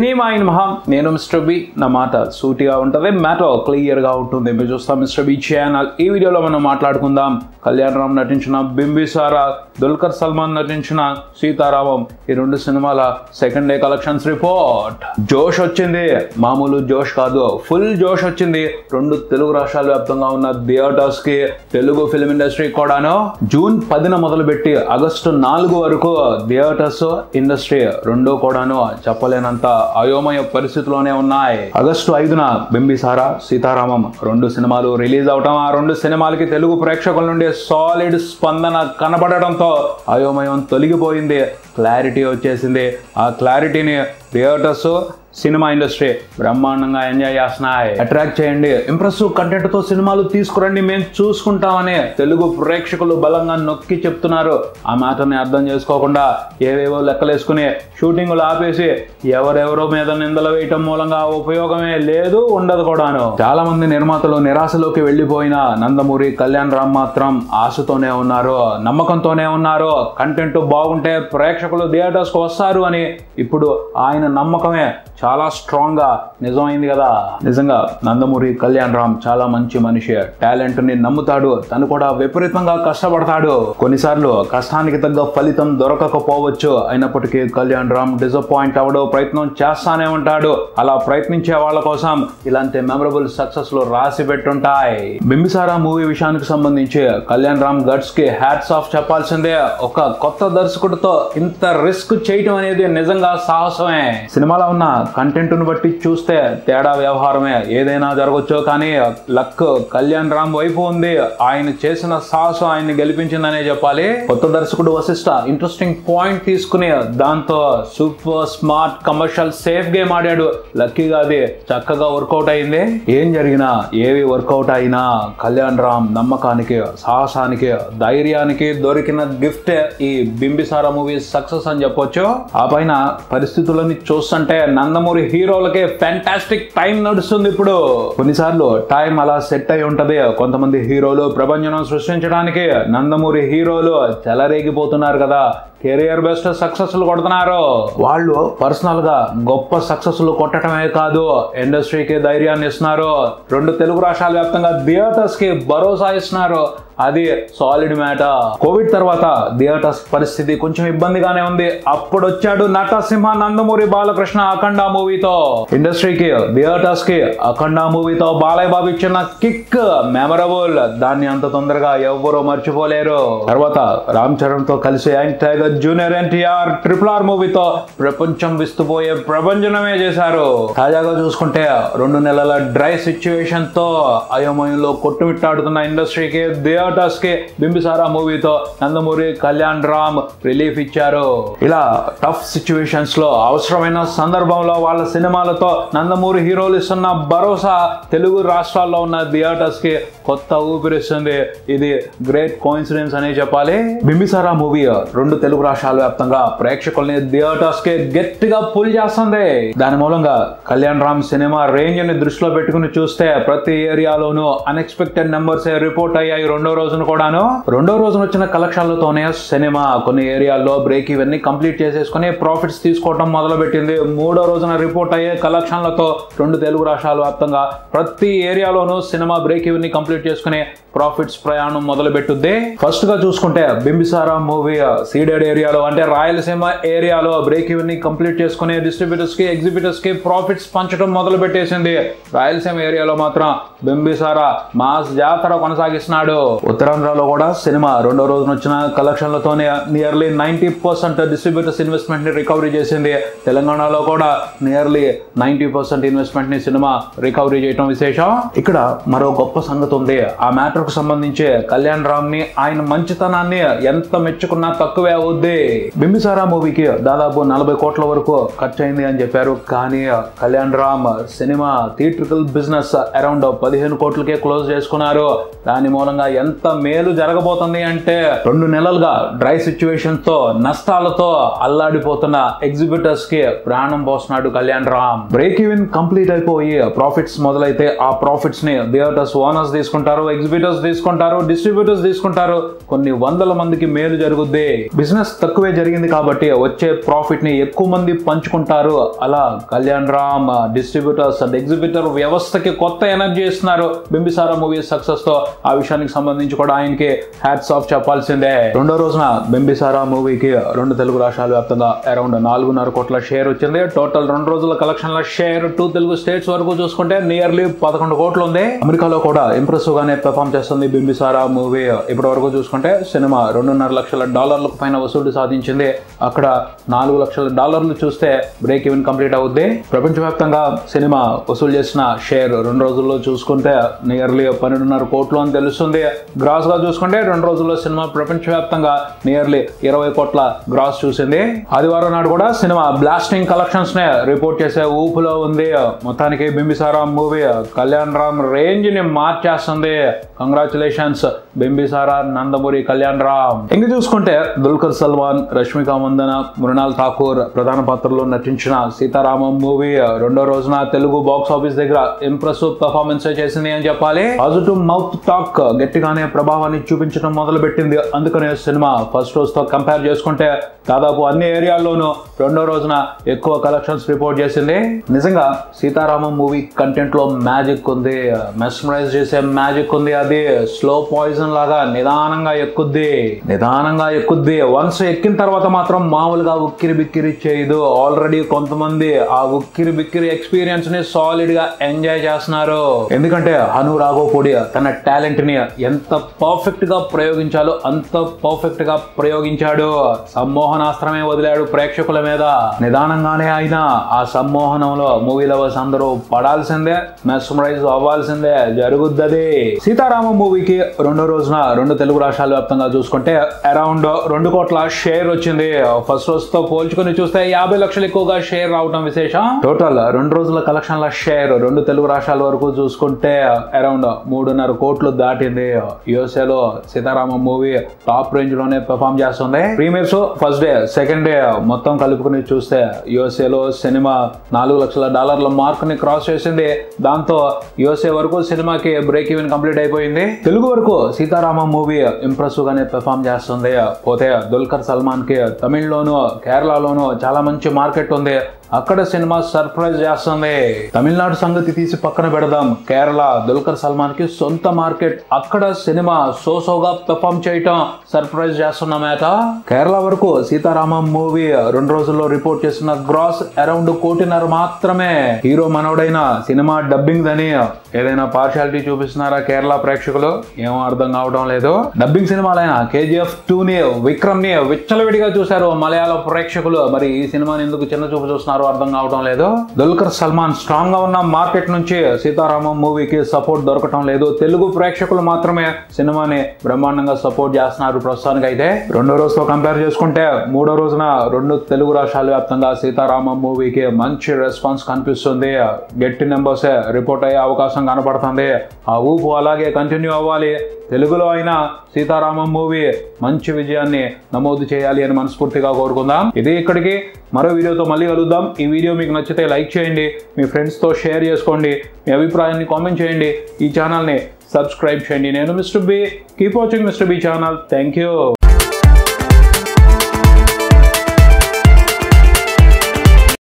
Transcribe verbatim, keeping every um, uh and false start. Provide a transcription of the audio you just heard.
Cinema in మహం నేను mister B నా మాట సూటిగా ఉంటది మ్యాటర్ క్లియర్ గా ఉంటుంది మీరు చూస్తా మిస్టర్ బి ఛానల్ ఈ వీడియోలో మనం మాట్లాడుకుందాం కళ్యాణ్ రామ్ నటించిన బింబిసారా దుల్కర్ సల్మాన్ నటించిన సీతా రామం ఈ రెండు సినిమాల సెకండ్ డే కలెక్షన్స్ రిపోర్ట్ జోష్ వచ్చింది మామూలు జోష్ కాదు ఫుల్ జోష్ వచ్చింది రెండు తెలుగు రాష్ట్రాల వ్యాప్తంగా ఉన్న థియేటర్స్ కి తెలుగు ఫిల్మ్ ఇండస్ట్రీ కూడాను జూన్ పది న మొదలుపెట్టి ఆగస్టు నాలుగు వరకు థియేటర్స్ ఇండస్ట్రీ రెండు కూడాను చెప్పలేనంత అయోమయ పరిస్థితిలోనే ఉన్నాయి ఆగస్టు ఐదు న బింబిసారా సీతా రామం రెండు సినిమాలు రిలీజ్ అవటం ఆ రెండు సినిమాలకి తెలుగు ప్రేక్షకుల నుండి సాలిడ్ స్పందన కనబడడంతో అయోమయం తొలగిపోయింది క్లారిటీ వచ్చేసింది ఆ క్లారిటీని థియేటర్స్ సినిమా ఇండస్ట్రీ బ్రహ్మాండంగా ఎంజాయ్ చేస్తున్నాయి అట్రాక్ట్ చేయండి ఇంప్రెసివ్ కంటెంట్ తో సినిమాలు తీసుకురండి మేము చూసుకుంటామని తెలుగు ప్రేక్షకులు బలంగా నొక్కి చెప్తున్నారు ఆ మాటని అర్థం చేసుకోకుండా ఏవేవో లెక్కలేసుకుని షూటింగులు ఆపేసి ఎవరెవరో మీద నిందలు వేయటం మూలంగా ఉపయోగమే లేదు ఉండదు కూడాను చాలా మంది నిర్మాతలు నిరాశలోకి వెళ్లిపోయిన నందమూరి కళ్యాణ్ రామ్ మాత్రం ఆశతోనే ఉన్నారు నమ్మకంతోనే ఉన్నారు కంటెంట్ బాగుంటే ప్రేక్షకులు థియేటర్స్ కు వస్తారు అని ఇప్పుడు ఆయన నమ్మకమే చాలా స్ట్రాంగ్ గా నిజమైంది కదా నిజంగా నందమూరి కళ్యాణ్ రామ్ చాలా మంచి మనిషి టాలెంట్ ని నమ్ముతాడు తను కూడా విపరీతంగా కష్టపడతాడు కొన్నిసార్లు కష్టానికి తగ్గ ఫలితం దొరకకపోవచ్చు అయినప్పటికీ కళ్యాణ్ రామ్ డిసప్పాయింట్ అవ్వడం ప్రయత్నం చేస్తానే ఉంటాడు అలా ప్రయత్నించే వాళ్ళ కోసం ఇలాంటి మెమరబుల్ సక్సెస్ లు రాసి పెట్టుంటాయి బింబిసారా మూవీ విషయానికి సంబంధించి కళ్యాణ్ రామ్ గట్స్ కి హ్యాట్స్ ఆఫ్ చెప్పాల్సిందే ఒక కొత్త దర్శకుడితో ఇంత రిస్క్ చేయటం అనేది నిజంగా సాహసమే సినిమాలో ఉన్న కంటెంట్ ను బట్టి చూస్తే తేడా వ్యవహారమే ఏదైనా జరగొచ్చు కానీ లక్ కళ్యాణ్ రామ్ వైపు ఉంది ఆయన చేసిన సాహసం ఆయన్ని గెలిపించిందనే చెప్పాలి కొత్త దర్శకుడు వశిష్ట ఇంట్రెస్టింగ్ పాయింట్ తీసుకుని దాంతో super smart commercial safe game ఆడాడు లక్కీగా అది చక్కగా వర్కౌట్ అయింది ఏం జరిగినా ఏవి వర్కౌట్ అయినా కళ్యాణ్ రామ్ నమ్మకానికి సాహసానికి ధైర్యానికి దొరికిన గిఫ్ట్ ఈ బింబిసారా మూవీ సక్సెస్ అని చెప్పొచ్చు ఆ పైన పరిస్థితులని చూస్తుంటే నందమూరి హీరోలకే ఫ్యాంటాస్టిక్ టైం నడుస్తుంది ఇప్పుడు కొన్నిసార్లు టైం అలా సెట్ అయి ఉంటది కొంతమంది హీరోలు ప్రభంజనం సృష్టించడానికి నందమూరి హీరోలు చెలరేగిపోతున్నారు కదా కెరియర్ బెస్ట్ సక్సెస్ లు కొడుతున్నారు వాళ్ళు పర్సనల్ గా గొప్ప సక్సెస్ లు కొట్టడమే కాదు ఇండస్ట్రీకి ధైర్యాన్ని ఇస్తున్నారు రెండు తెలుగు రాష్ట్రాల వ్యాప్తంగా థియేటర్స్ కి భరోసా ఇస్తున్నారు అది సాలిడ్ మ్యాటర్ కోవిడ్ తర్వాత థియేటర్స్ పరిస్థితి కొంచెం ఇబ్బందిగానే ఉంది అప్పుడు వచ్చాడు నటసింహ నందమూరి బాలకృష్ణ అఖండ మూవీతో ఇండస్ట్రీకి థియేటర్స్ కి అఖండ మూవీతో బాలయ్య బాబు ఇచ్చిన కిక్ మెమరబుల్ దాన్ని అంత తొందరగా ఎవ్వరూ మర్చిపోలేరు తర్వాత రామ్ చరణ్ తో కలిసి young tiger junior NTR triple R మూవీతో ప్రపంచం విస్తుపోయే ప్రపంచనమే చేశారు తాజాగా చూసుకుంటే రెండు నెలల డ్రై సిచ్యువేషన్ తో అయోమయంలో కొట్టుమిట్టాడుతున్న ఇండస్ట్రీకి థియేటర్స్ కి బింబిసారా మూవీతో నందమూరి కళ్యాణ్ రామ్ రిలీఫ్ ఇచ్చారు ఇలా టఫ్ సిచ్యువేషన్స్ లో అవసరమైన సందర్భం వాళ్ళ సినిమాలతో నందమూరి హీరోలు ఇస్తున్న భరోసా తెలుగు రాష్ట్రాల్లో ఉన్న థియేటర్స్ కి కొత్త ఊపిరిస్తుంది ఇది గ్రేట్ కోయిన్సిడెన్స్ అనే చెప్పాలి బింబిసారా మూవీ రెండు తెలుగు రాష్ట్రాల వ్యాప్తంగా ప్రేక్షకుల్ని థియేటర్స్ కి గట్టిగా పుల్ చేస్తుంది దాని మూలంగా కళ్యాణ్ రామ్ సినిమా రేంజ్ ని దృష్టిలో పెట్టుకుని చూస్తే ప్రతి ఏరియాలోనూ అన్ఎక్స్పెక్టెడ్ నెంబర్స్ రిపోర్ట్ అయ్యాయి రెండో రోజున కూడాను రెండో రోజున వచ్చిన కలెక్షన్లతోనే సినిమా కొన్ని ఏరియాల్లో బ్రేక్ ఈవెన్ ని కంప్లీట్ చేసేసుకుని ప్రాఫిట్స్ తీసుకోవడం మొదలు పెట్టింది మూడో రోజున రిపోర్ట్ అయ్యే కలెక్షన్లతో రెండు తెలుగు రాష్ట్రాల వ్యాప్తంగా ప్రతి ఏరియాలోనూ సినిమా బ్రేక్ ఈవెన్ ని కంప్లీట్ చేసుకునే ప్రాఫిట్స్ ప్రయాణం మొదలుపెట్టుద్ది ఫస్ట్ గా చూసుకుంటే బింబిసారా మూవీ సీడెడ్ ఏరియాలో అంటే రాయలసీమ ఏరియాలో బ్రేక్ ఈవెన్ ని కంప్లీట్ చేసుకునే డిస్ట్రిబ్యూటర్స్ కి ఎగ్జిబ్యూటర్స్ కి ప్రాఫిట్స్ పంచడం మొదలు పెట్టేసింది రాయలసీమ ఏరియాలో మాత్రం బింబిసారా మాస్ జాతర కొనసాగిస్తున్నాడు ఉత్తరాంధ్రలో కూడా సినిమా రెండో రోజున వచ్చిన కలెక్షన్లతోనే nearly ninety percent distributors investment ని రికవరీ చేసింది తెలంగాణలో కూడా నియర్లీ నైన్టీ పర్సెంట్ ఇన్వెస్ట్మెంట్ ని సినిమా రికవరీ చేయడం విశేషం ఇక్కడ మరో గొప్ప సంగతి ఉంది ఆ మ్యాటర్ కు సంబంధించి కళ్యాణ్ రామ్ ని ఆయన మంచితనాన్ని ఎంత మెచ్చుకున్నా తక్కువే అవుద్ది బింబిసారా మూవీకి దాదాపు నలభై కోట్ల వరకు ఖర్చు అయింది అని చెప్పారు కానీ Kalyan Ram cinema theatrical business around పదిహేను కోట్లకే క్లోజ్ చేసుకున్నారు దాని మూలంగా ఎంత మేలు జరగబోతుంది అంటే రెండు నెలలుగా డ్రై సిచ్యువేషన్ తో నష్టాలతో అల్లాడిపోతున్న ఎగ్జిబిటర్స్ కి ప్రాణం పోస్తున్నాడు Kalyan Ram break even complete అయిపోయి ప్రాఫిట్స్ మొదలైతే ఆ ప్రాఫిట్స్ ని థియేటర్స్ ఓనర్స్ తీసుకుంటారు ఎగ్జిబిటర్స్ తీసుకుంటారు డిస్ట్రిబ్యూటర్స్ తీసుకుంటారు కొన్ని వందల మందికి మేలు జరుగుద్ది బిజినెస్ బిజినెస్ తక్కువే జరిగింది కాబట్టి వచ్చే ప్రాఫిట్ ని ఎక్కువ మంది పంచుకుంటారు. అలా Kalyan Ram distributors and exhibitor వ్యవస్థకి కొత్త ఎనర్జీ ఇస్తున్నారు. బింబిసారా మూవీ సక్సెస్ తో ఆ విషయానికి సంబంధించి కూడా ఆయనకి హ్యాట్స్ ఆఫ్ చెప్పాల్సిందే. రెండో రోజున బింబిసారా మూవీకి రెండు తెలుగు రాష్ట్రాల వ్యాప్తంగా అరౌండ్ నాలుగున్నర కోట్ల షేర్ వచ్చింది. టోటల్ రెండు రోజుల కలెక్షన్ల షేర్ టూ తెలుగు స్టేట్స్ వరకు చూసుకుంటే నియర్లీ పదకొండు కోట్లు ఉంది. అమెరికాలో కూడా ఇంప్రెసివ్ గానే పెర్ఫామ్ చేస్తుంది బింబిసారా మూవీ. ఇప్పటి వరకు చూసుకుంటే సినిమా రెండున్నర లక్షల డాలర్లకు పైన వసూలు సాధించింది. అక్కడ నాలుగు లక్షల డాలర్లు చూస్తే బ్రేక్ ఈవెన్ కంప్లీట్ అవుద్ది. ప్రపంచవ్యాప్తంగా సినిమా వసూలు చేసిన షేర్ రెండు రోజుల్లో చూసుకుంటే నియర్లీ పన్నెండున్నర కోట్లు అని తెలుస్తుంది. గ్రాస్ గా చూసుకుంటే రెండు రోజుల్లో సినిమా ప్రపంచవ్యాప్తంగా నియర్లీ ఇరవై కోట్ల గ్రాస్ చూసింది. ఆదివారం నాడు కూడా సినిమా బ్లాస్టింగ్ కలెక్షన్స్ నే రిపోర్ట్ చేసే ఊపులో ఉంది. మొత్తానికి బింబిసారా మూవీ కళ్యాణ్ రామ్ రేంజ్ ని మార్చేస్తుంది. కంగ్రాచులేషన్స్ బింబిసారా నందమూరి కళ్యాణ్ రామ్. ఇంకా చూసుకుంటే దుల్కర్ సల్మాన్, రష్మిక మందన, మృణాల్ ఠాకూర్ ప్రధాన పాత్రలో నటించిన సీతారామం మూవీ రెండో రోజున తెలుగు బాక్స్ ఆఫీస్ దగ్గర ఇంప్రెసివ్ పర్ఫార్మెన్స్ చేసింది అని చెప్పాలి. పాజిటివ్ మౌత్ టాక్ గట్టిగానే ప్రభావాన్ని చూపించడం మొదలు పెట్టింది. అందుకనే సినిమా ఫస్ట్ రోజుతో కంపేర్ చేసుకుంటే దాదాపు అన్ని ఏరియాల్లోనూ రెండో రోజున ఎక్కువ కలెక్షన్స్ రిపోర్ట్ చేసింది. నిజంగా సీతారామం మూవీ కంటెంట్ లో మ్యాజిక్ ఉంది, మెస్మరైజ్ చేసే మ్యాజిక్ ఉంది. అది స్లో పాయిజన్ లాగా నిదానంగా ఎక్కుద్ది నిదానంగా ఎక్కుద్ది వన్స్ ఎక్కిన తర్వాత మాత్రం మామూలుగా ఉక్కిరి బిక్కిరి చేయదు. ఆల్రెడీ కొంతమంది ఆ ఉక్కిరి బిక్కిరి ఎక్స్పీరియన్స్ ని సాలిడ్ గా ఎంజాయ్ చేస్తున్నారు. ఎందుకంటే హను రాఘోపూడి తన టాలెంట్ ని ఎంత పర్ఫెక్ట్ గా ప్రయోగించాలో అంత పర్ఫెక్ట్ గా ప్రయోగించాడు. సమ్మోహనాస్త్రమే వదిలాడు ప్రేక్షకుల మీద. నిదానంగానే అయినా ఆ సమ్మోహనంలో మూవీ లవర్స్ అందరూ పడాల్సిందే, మెస్మరైజ్ అవ్వాల్సిందే, జరుగుద్దది. సీతారామం మూవీకి రెండో రోజున రెండు తెలుగు రాష్ట్రాల వ్యాప్తంగా చూసుకుంటే అరౌండ్ రెండు కోట్ల షేర్ వచ్చింది. ఫస్ట్ రోజుతో పోల్చుకుని చూస్తే యాభై లక్షలు ఎక్కువగా షేర్ రావడం విశేషం. టోటల్ రెండు రోజుల కలెక్షన్ల షేర్ రెండు తెలుగు రాష్ట్రాల వరకు చూసుకుంటే అరౌండ్ మూడున్నర కోట్లు దాటింది. యుఎస్ఏలో సీతారామం మూవీ టాప్ రేంజ్ లోనే పెర్ఫార్మ్ చేస్తుంది. Premieres first day, second day మొత్తం కలుపుకుని చూస్తే యుఎస్ఏలో సినిమా నాలుగు లక్షల డాలర్ల మార్క్ ని క్రాస్ చేసింది. దాంతో యుఎస్ఏ వరకు సినిమాకి బ్రేక్ ఈవెన్ కంప్లీట్ అయిపోయింది. తెలుగు వరకు సీతారామం మూవీ ఇంప్రెసివ్ గానే పెర్ఫార్మ్ చేస్తుంది. పోతే దుల్కర్ సల్మాన్ కి తమిళ్లోను కేరళలోను చాలా మంచి మార్కెట్ ఉంది. అక్కడ సినిమా సర్ప్రైజ్ చేస్తుంది. తమిళనాడు సంగతి తీసి పక్కన పెడదాం. కేరళ దుల్కర్ సల్మాన్ కి సొంత మార్కెట్. అక్కడ సినిమా సోసోగా పెర్ఫార్మ్ చేయటం సర్ప్రైజ్ చేస్తున్న మేత. కేరళ వరకు సీతారామం మూవీ రెండు రోజుల్లో రిపోర్ట్ చేసిన గ్రాస్ అరౌండ్ కోటిన్నర మాత్రమే. హీరో మనోడైన సినిమా డబ్బింగ్ దని ఏదైనా పార్షాలిటీ చూపిస్తున్నారా కేరళ ప్రేక్షకులు? ఏమో అర్థం కావడం లేదు. డబ్బింగ్ సినిమాలైన కేజీఎఫ్ టూ ని, విక్రమ్ ని విచ్చలవిడిగా చూశారు మలయాళ ప్రేక్షకులు. మరి ఈ సినిమాని ఎందుకు చిన్న చూపు చూస్తున్నారు అర్థం కావడం లేదు. దుల్కర్ సల్మాన్ స్ట్రాంగ్ గా ఉన్న మార్కెట్ నుంచి సీతారామం మూవీకి సపోర్ట్ దొరకటం లేదు. తెలుగు ప్రేక్షకులు మాత్రమే సినిమాని బ్రహ్మాండంగా సపోర్ట్ చేస్తున్నారు ప్రస్తుతానికి అయితే. రెండో రోజుతో కంపేర్ చేసుకుంటే మూడో రోజున రెండు తెలుగు రాష్ట్రాల వ్యాప్తంగా సీతారామం మూవీకి మంచి రెస్పాన్స్ కనిపిస్తుంది. గట్టి నెంబర్స్ రిపోర్ట్ అయ్యే అవకాశం కనపడుతుంది. ఆ ఊపు అలాగే కంటిన్యూ అవ్వాలి. తెలుగులో అయినా సీతారామం మూవీ మంచి విజయాన్ని నమోదు చేయాలి అని మనస్ఫూర్తిగా కోరుకుందాం. ఇది ఇక్కడికి. మరో వీడియోతో మళ్ళీ కలుద్దాం. ఈ వీడియో మీకు నచ్చితే లైక్ చేయండి, మీ ఫ్రెండ్స్తో షేర్ చేసుకోండి, మీ అభిప్రాయాన్ని కామెంట్ చేయండి, ఈ ఛానల్ని సబ్స్క్రైబ్ చేయండి. నేను mister B. Keep watching mister B channel. Thank you.